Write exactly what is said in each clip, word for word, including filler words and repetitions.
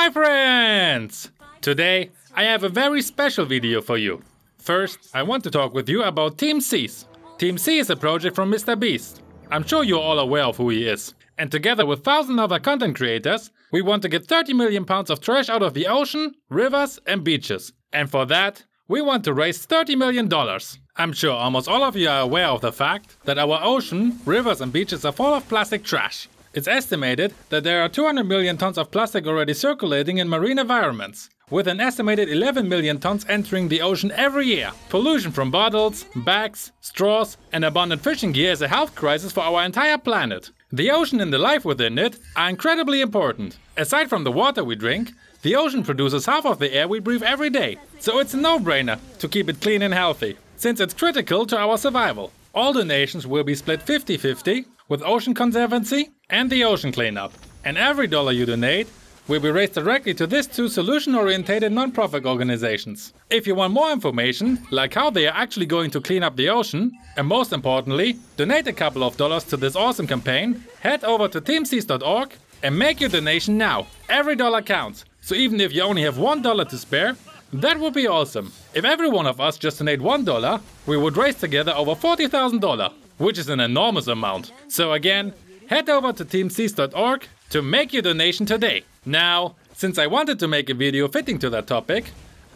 my friends! Today, I have a very special video for you. First, I want to talk with you about Team Seas. Team Seas is a project from Mister Beast. I'm sure you're all aware of who he is. And together with thousands of other content creators, we want to get thirty million pounds of trash out of the ocean, rivers and beaches. And for that, we want to raise thirty million dollars. I'm sure almost all of you are aware of the fact that our ocean, rivers and beaches are full of plastic trash. It's estimated that there are two hundred million tons of plastic already circulating in marine environments, with an estimated eleven million tons entering the ocean every year. Pollution from bottles, bags, straws and abundant fishing gear is a health crisis for our entire planet. The ocean and the life within it are incredibly important. Aside from the water we drink, the ocean produces half of the air we breathe every day, so it's a no-brainer to keep it clean and healthy, since it's critical to our survival. All donations will be split fifty fifty with Ocean Conservancy and the Ocean Cleanup. And every dollar you donate will be raised directly to these two solution-oriented non-profit organizations. If you want more information, like how they are actually going to clean up the ocean, and most importantly, donate a couple of dollars to this awesome campaign, head over to team seas dot org and make your donation now. Every dollar counts, so even if you only have one dollar to spare, that would be awesome. If every one of us just donate one dollar, we would raise together over forty thousand dollars, which is an enormous amount. So again, head over to team seas dot org to make your donation today. Now, since I wanted to make a video fitting to that topic,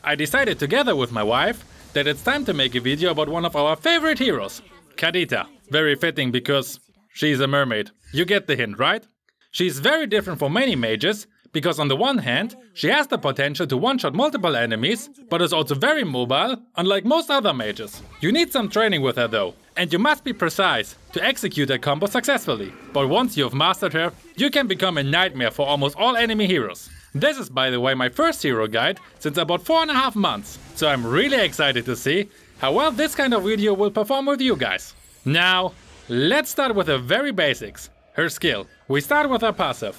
I decided together with my wife that it's time to make a video about one of our favorite heroes, Kadita. Very fitting because she's a mermaid. You get the hint, right? She's very different from many mages, because on the one hand, she has the potential to one-shot multiple enemies, but is also very mobile, unlike most other mages. You need some training with her though, and you must be precise to execute her combo successfully. But once you've mastered her, you can become a nightmare for almost all enemy heroes. This is, by the way, my first hero guide since about four and a half months, so I'm really excited to see how well this kind of video will perform with you guys. Now, let's start with the very basics, her skill. We start with her passive.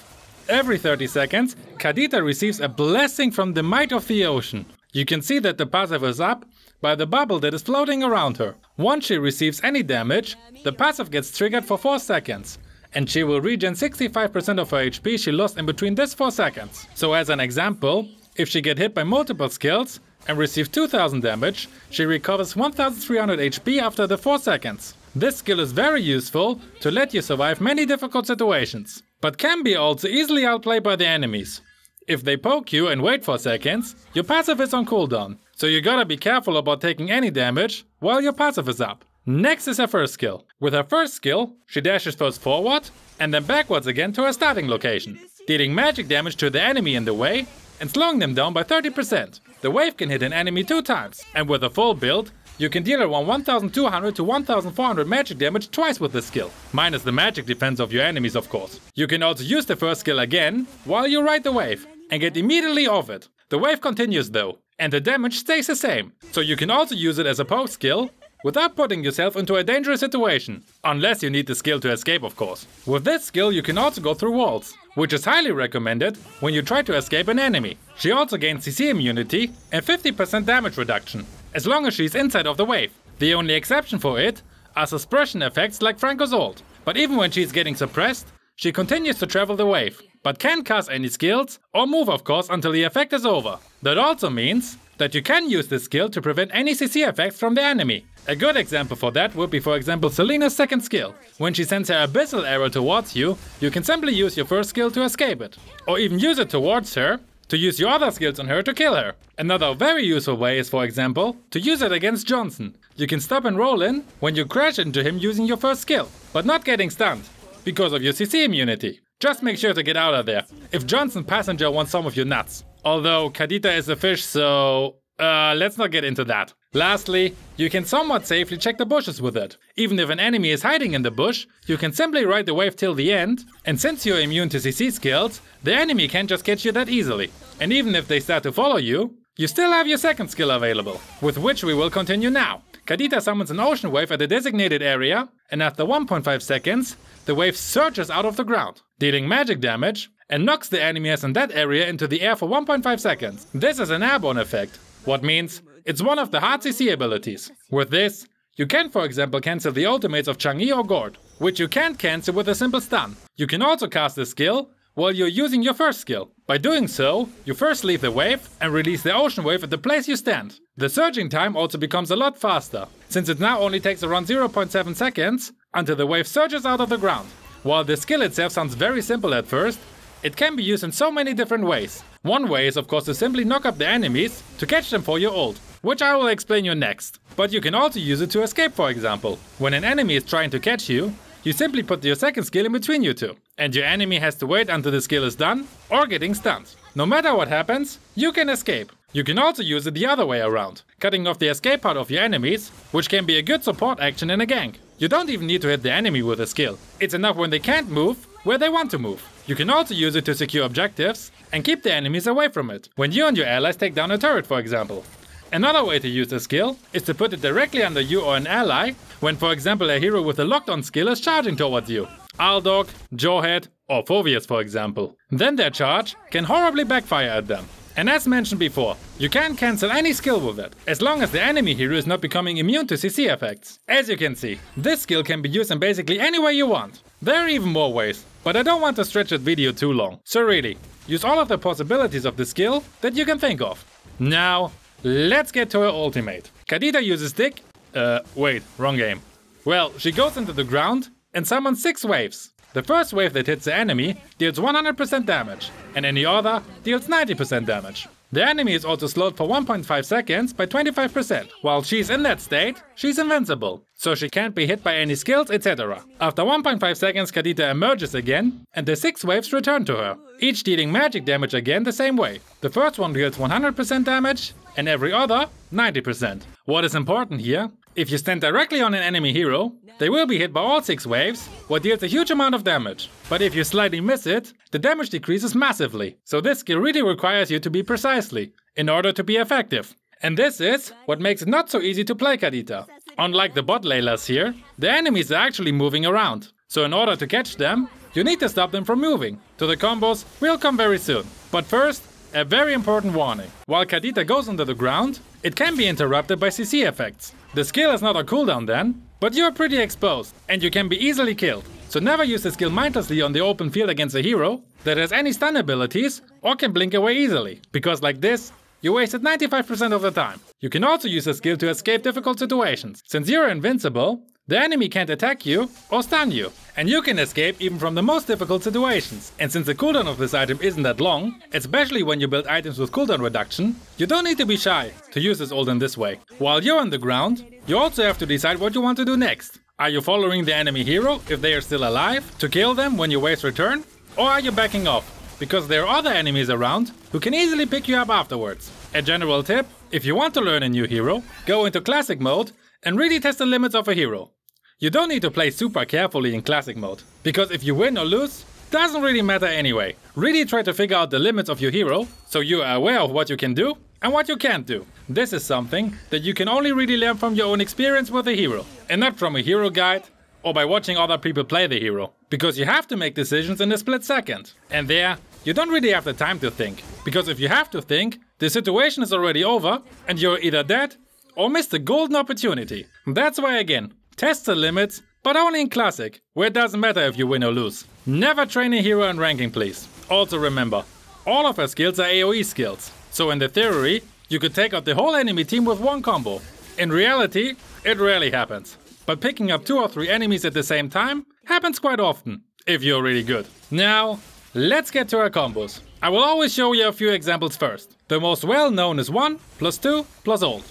Every thirty seconds, Kadita receives a blessing from the might of the ocean. You can see that the passive is up by the bubble that is floating around her. Once she receives any damage, the passive gets triggered for four seconds, and she will regen sixty-five percent of her H P she lost in between this four seconds. So as an example, if she gets hit by multiple skills and receives two thousand damage, she recovers one thousand three hundred H P after the four seconds. This skill is very useful to let you survive many difficult situations, but can be also easily outplayed by the enemies. If they poke you and wait for seconds, your passive is on cooldown, so you gotta be careful about taking any damage while your passive is up. Next is her first skill. With her first skill, she dashes first forward and then backwards again to her starting location, dealing magic damage to the enemy in the way and slowing them down by thirty percent. The wave can hit an enemy two times, and with a full build, you can deal around one thousand two hundred to one thousand four hundred magic damage twice with this skill, minus the magic defense of your enemies of course. You can also use the first skill again while you ride the wave and get immediately off it. The wave continues though, and the damage stays the same, so you can also use it as a poke skill without putting yourself into a dangerous situation, unless you need the skill to escape of course. With this skill you can also go through walls, which is highly recommended when you try to escape an enemy. She also gains C C immunity and fifty percent damage reduction, as long as she's inside of the wave. The only exception for it are suppression effects like Franco's ult. But even when she's getting suppressed, she continues to travel the wave, but can cast any skills or move of course until the effect is over. That also means that you can use this skill to prevent any C C effects from the enemy. A good example for that would be for example Selena's second skill. When she sends her abyssal arrow towards you, you can simply use your first skill to escape it, or even use it towards her to use your other skills on her to kill her. Another very useful way is, for example, to use it against Johnson. You can stop and roll in when you crash into him using your first skill, but not getting stunned because of your C C immunity. Just make sure to get out of there if Johnson passenger wants some of your nuts. Although Kadita is a fish, so uh, let's not get into that. Lastly, you can somewhat safely check the bushes with it. Even if an enemy is hiding in the bush, you can simply ride the wave till the end, and since you're immune to C C skills, the enemy can't just catch you that easily. And even if they start to follow you, you still have your second skill available, with which we will continue now. Kadita summons an ocean wave at a designated area, and after one point five seconds, the wave surges out of the ground, dealing magic damage, and knocks the enemies in that area into the air for one point five seconds. This is an airborne effect, what means it's one of the hard C C abilities. With this, you can for example cancel the ultimates of Chang'e or Gord, which you can't cancel with a simple stun. You can also cast this skill while you're using your first skill. By doing so, you first leave the wave and release the ocean wave at the place you stand. The surging time also becomes a lot faster, since it now only takes around zero point seven seconds until the wave surges out of the ground. While the skill itself sounds very simple at first, it can be used in so many different ways. One way is of course to simply knock up the enemies to catch them for your ult, which I will explain you next. But you can also use it to escape, for example. When an enemy is trying to catch you, you simply put your second skill in between you two, and your enemy has to wait until the skill is done or getting stunned. No matter what happens, you can escape. You can also use it the other way around, cutting off the escape part of your enemies, which can be a good support action in a gank. You don't even need to hit the enemy with a skill. It's enough when they can't move where they want to move. You can also use it to secure objectives and keep the enemies away from it, when you and your allies take down a turret, for example. Another way to use the skill is to put it directly under you or an ally when, for example, a hero with a locked-on skill is charging towards you. Aldog, Jawhead or Fovias, for example. Then their charge can horribly backfire at them. And as mentioned before, you can cancel any skill with it, as long as the enemy hero is not becoming immune to C C effects. As you can see, this skill can be used in basically any way you want. There are even more ways, but I don't want to stretch this video too long. So really, use all of the possibilities of the skill that you can think of. Now, let's get to her ultimate. Kadita uses Dick. Uh, wait, wrong game. Well, she goes into the ground and summons six waves. The first wave that hits the enemy deals one hundred percent damage, and any other deals ninety percent damage. The enemy is also slowed for one point five seconds by twenty-five percent. While she's in that state, she's invincible, so she can't be hit by any skills, et cetera. After one point five seconds, Kadita emerges again, and the six waves return to her, each dealing magic damage again the same way. The first one deals one hundred percent damage, and every other ninety percent. What is important here? If you stand directly on an enemy hero, they will be hit by all six waves, what deals a huge amount of damage. But if you slightly miss it, the damage decreases massively. So this skill really requires you to be precisely, in order to be effective. And this is what makes it not so easy to play Kadita. Unlike the bot Laylas here, the enemies are actually moving around. So in order to catch them, you need to stop them from moving. To the combos will come very soon. But first, a very important warning. While Kadita goes under the ground, it can be interrupted by C C effects. The skill is not a cooldown then, but you are pretty exposed and you can be easily killed. So never use the skill mindlessly on the open field against a hero that has any stun abilities or can blink away easily, because like this, you wasted ninety-five percent of the time. You can also use the skill to escape difficult situations. Since you are invincible, the enemy can't attack you or stun you, and you can escape even from the most difficult situations. And since the cooldown of this item isn't that long, especially when you build items with cooldown reduction, you don't need to be shy to use this ult in this way. While you're on the ground, you also have to decide what you want to do next. Are you following the enemy hero if they are still alive to kill them when your waves return? Or are you backing off because there are other enemies around who can easily pick you up afterwards? A general tip, if you want to learn a new hero, go into classic mode and really test the limits of a hero. You don't need to play super carefully in classic mode, because if you win or lose, doesn't really matter anyway. Really try to figure out the limits of your hero, so you are aware of what you can do and what you can't do. This is something that you can only really learn from your own experience with a hero, and not from a hero guide or by watching other people play the hero, because you have to make decisions in a split second. And there, you don't really have the time to think, because if you have to think, the situation is already over and you're either dead or missed a golden opportunity. That's why again, test the limits, but only in classic, where it doesn't matter if you win or lose. Never train a hero in ranking, please. Also remember, all of her skills are AoE skills. So in the theory, you could take out the whole enemy team with one combo. In reality, it rarely happens. But picking up two or three enemies at the same time happens quite often, if you're really good. Now, let's get to her combos. I will always show you a few examples first. The most well known is one plus two plus ult.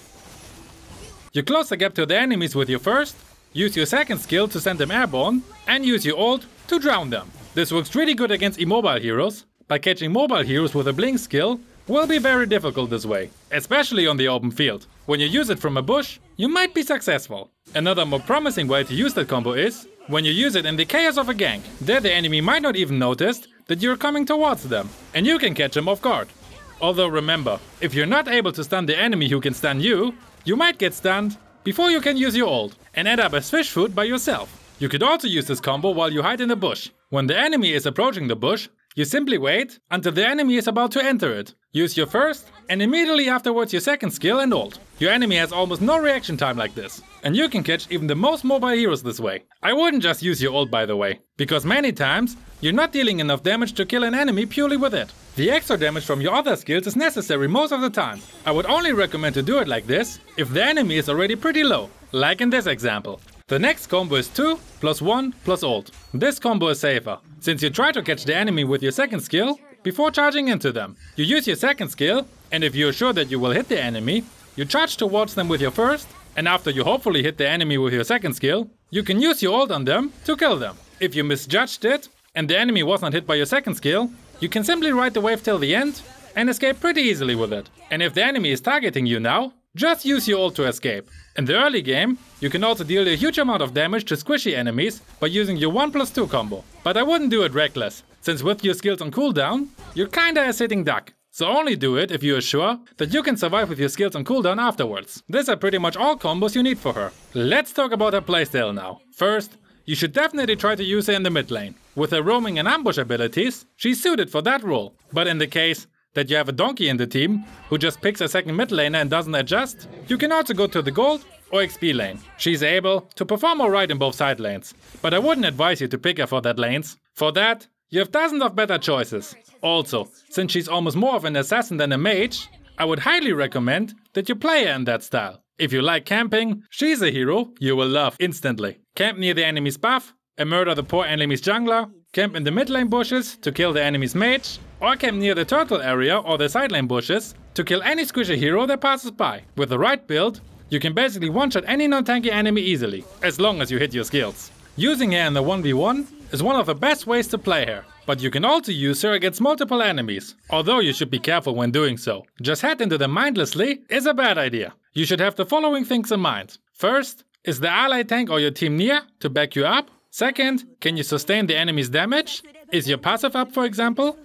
You close the gap to the enemies with your first, use your second skill to send them airborne, and use your ult to drown them. This works really good against immobile heroes, but catching mobile heroes with a blink skill will be very difficult this way, especially on the open field. When you use it from a bush, you might be successful. Another more promising way to use that combo is when you use it in the chaos of a gank. There the enemy might not even notice that you're coming towards them, and you can catch them off guard. Although remember, if you're not able to stun the enemy who can stun you, you might get stunned before you can use your ult and end up as fish food by yourself. You could also use this combo while you hide in the bush. When the enemy is approaching the bush, you simply wait until the enemy is about to enter it. Use your first, and immediately afterwards your second skill and ult. Your enemy has almost no reaction time like this, and you can catch even the most mobile heroes this way. I wouldn't just use your ult, by the way, because many times you're not dealing enough damage to kill an enemy purely with it. The extra damage from your other skills is necessary most of the time. I would only recommend to do it like this if the enemy is already pretty low, like in this example. The next combo is two, plus one, plus ult. This combo is safer, since you try to catch the enemy with your second skill before charging into them. You use your second skill, and if you're sure that you will hit the enemy, you charge towards them with your first, and after you hopefully hit the enemy with your second skill, you can use your ult on them to kill them. If you misjudged it, and the enemy was not hit by your second skill, you can simply ride the wave till the end and escape pretty easily with it. And if the enemy is targeting you now, just use your ult to escape. In the early game, you can also deal a huge amount of damage to squishy enemies by using your one plus two combo. But I wouldn't do it reckless, since with your skills on cooldown, you're kinda a sitting duck. So only do it if you are sure that you can survive with your skills on cooldown afterwards. These are pretty much all combos you need for her. Let's talk about her playstyle now. First, you should definitely try to use her in the mid lane. With her roaming and ambush abilities, she's suited for that role. But in the case that you have a donkey in the team who just picks a second mid laner and doesn't adjust, you can also go to the gold or X P lane. She's able to perform alright in both side lanes, but I wouldn't advise you to pick her for that lanes. For that, you have dozens of better choices. Also, since she's almost more of an assassin than a mage, I would highly recommend that you play her in that style. If you like camping, she's a hero you will love instantly. Camp near the enemy's buff and murder the poor enemy's jungler, camp in the mid lane bushes to kill the enemy's mage, or camp near the turtle area or the side lane bushes to kill any squishy hero that passes by. With the right build, you can basically one-shot any non-tanky enemy easily, as long as you hit your skills. Using her in the one v one is one of the best ways to play her, but you can also use her against multiple enemies, although you should be careful when doing so. Just head into them mindlessly is a bad idea. You should have the following things in mind. First, is the ally tank or your team near to back you up? Second, can you sustain the enemy's damage? Is your passive up, for example?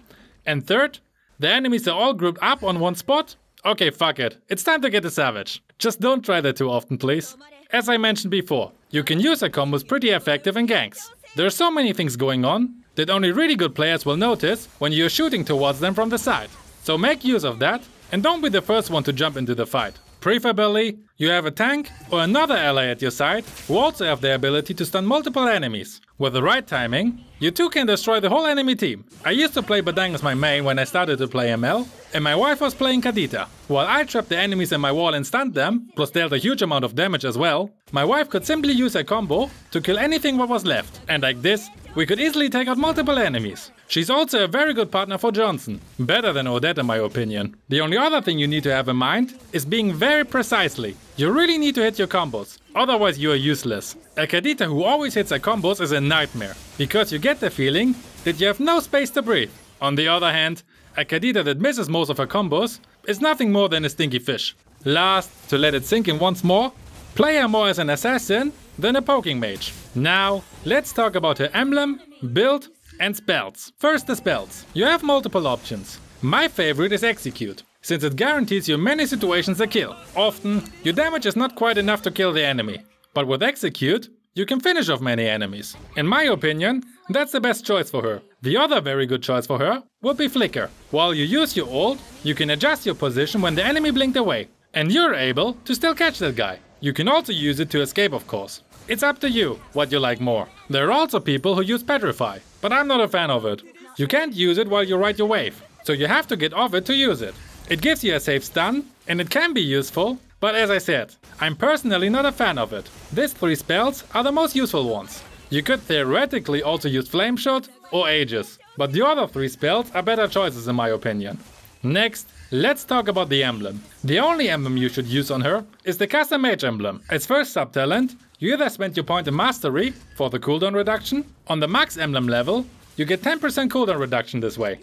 And third, the enemies are all grouped up on one spot? Okay, fuck it, it's time to get a savage. Just don't try that too often, please. As I mentioned before, you can use her combos pretty effective in ganks. There are so many things going on that only really good players will notice when you're shooting towards them from the side. So make use of that and don't be the first one to jump into the fight. Preferably, you have a tank or another ally at your side who also have the ability to stun multiple enemies. With the right timing, you too can destroy the whole enemy team. I used to play Badang as my main when I started to play M L, and my wife was playing Kadita. While I trapped the enemies in my wall and stunned them, plus dealt a huge amount of damage as well, my wife could simply use her combo to kill anything what was left. And like this, we could easily take out multiple enemies. She's also a very good partner for Johnson. Better than Odette in my opinion. The only other thing you need to have in mind is being very precisely. You really need to hit your combos, otherwise you are useless. A Kadita who always hits her combos is a nightmare, because you get the feeling that you have no space to breathe. On the other hand, a Kadita that misses most of her combos is nothing more than a stinky fish. Last, to let it sink in once more, play her more as an assassin than a poking mage. Now, let's talk about her emblem, build and spells. First the spells. You have multiple options. My favorite is Execute, since it guarantees you many situations a kill. Often, your damage is not quite enough to kill the enemy, but with Execute, you can finish off many enemies. In my opinion, that's the best choice for her. The other very good choice for her would be Flicker. While you use your ult, you can adjust your position when the enemy blinked away, and you're able to still catch that guy. You can also use it to escape, of course. It's up to you what you like more. There are also people who use Petrify, but I'm not a fan of it. You can't use it while you ride your wave, so you have to get off it to use it. It gives you a safe stun, and it can be useful, but as I said, I'm personally not a fan of it. These three spells are the most useful ones. You could theoretically also use Flame Shot or Aegis, but the other three spells are better choices in my opinion. Next, let's talk about the emblem. The only emblem you should use on her is the custom mage emblem. As first sub-talent, you either spend your point in mastery for the cooldown reduction. On the max emblem level, you get ten percent cooldown reduction this way.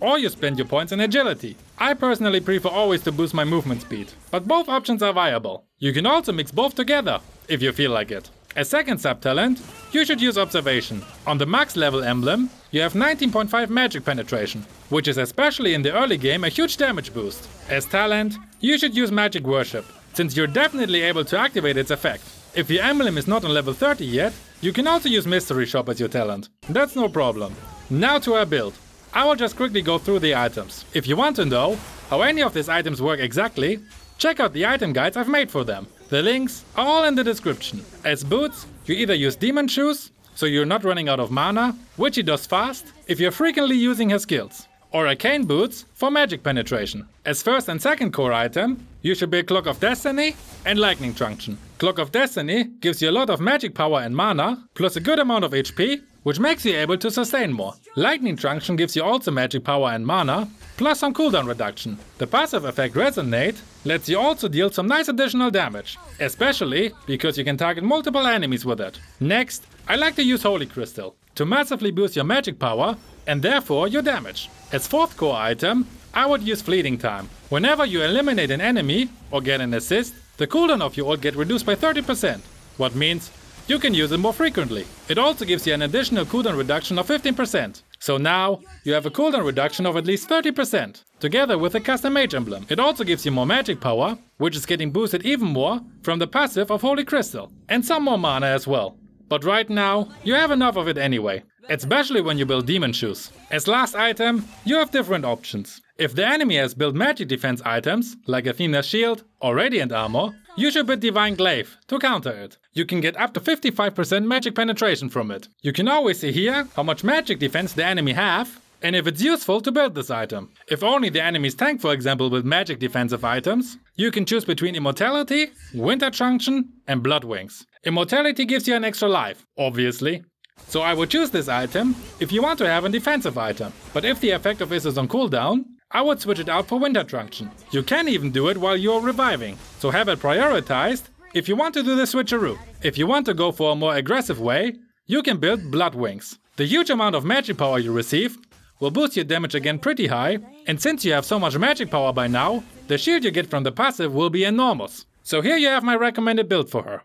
Or you spend your points in agility. I personally prefer always to boost my movement speed, but both options are viable. You can also mix both together, if you feel like it. As second sub-talent, you should use observation. On the max level emblem, you have nineteen point five magic penetration, which is especially in the early game a huge damage boost. As talent, you should use magic worship, since you're definitely able to activate its effect. If your emblem is not on level thirty yet, you can also use mystery shop as your talent. That's no problem. Now to our build. I will just quickly go through the items. If you want to know how any of these items work exactly, check out the item guides I've made for them. The links are all in the description. As boots, you either use Demon Shoes, so you're not running out of mana, which he does fast if you're frequently using his skills, or Arcane Boots for magic penetration. As first and second core item, you should build Clock of Destiny and Lightning Truncheon. Clock of Destiny gives you a lot of magic power and mana, plus a good amount of H P, which makes you able to sustain more. Lightning Truncheon gives you also magic power and mana, plus some cooldown reduction. The passive effect Resonate lets you also deal some nice additional damage, especially because you can target multiple enemies with it. Next, I like to use Holy Crystal to massively boost your magic power and therefore your damage. As fourth core item, I would use Fleeting Time. Whenever you eliminate an enemy or get an assist, the cooldown of your ult gets reduced by thirty percent, what means you can use it more frequently. It also gives you an additional cooldown reduction of fifteen percent. So now you have a cooldown reduction of at least thirty percent, together with a custom Mage Emblem. It also gives you more magic power, which is getting boosted even more from the passive of Holy Crystal, and some more mana as well. But right now, you have enough of it anyway, especially when you build Demon Shoes. As last item, you have different options. If the enemy has built magic defense items, like Athena's Shield or Radiant Armor, you should build Divine Glaive to counter it. You can get up to fifty-five percent magic penetration from it. You can always see here how much magic defense the enemy have and if it's useful to build this item. If only the enemy's tank, for example, with magic defensive items, you can choose between Immortality, Winter Truncheon and Blood Wings. Immortality gives you an extra life, obviously. So I would choose this item if you want to have a defensive item. But if the effect of it is on cooldown, I would switch it out for Winter Truncheon. You can even do it while you're reviving, so have it prioritized if you want to do the switcheroo. If you want to go for a more aggressive way, you can build Blood Wings. The huge amount of magic power you receive will boost your damage again pretty high, and since you have so much magic power by now, the shield you get from the passive will be enormous. So here you have my recommended build for her.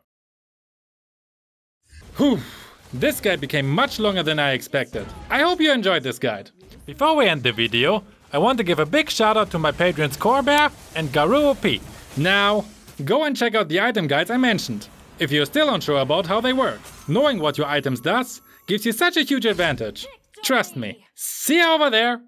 Whew, this guide became much longer than I expected. I hope you enjoyed this guide. Before we end the video, I want to give a big shout out to my patrons Corbear and Garuopi. Now, go and check out the item guides I mentioned, if you're still unsure about how they work. Knowing what your items does gives you such a huge advantage. Trust me. See you over there!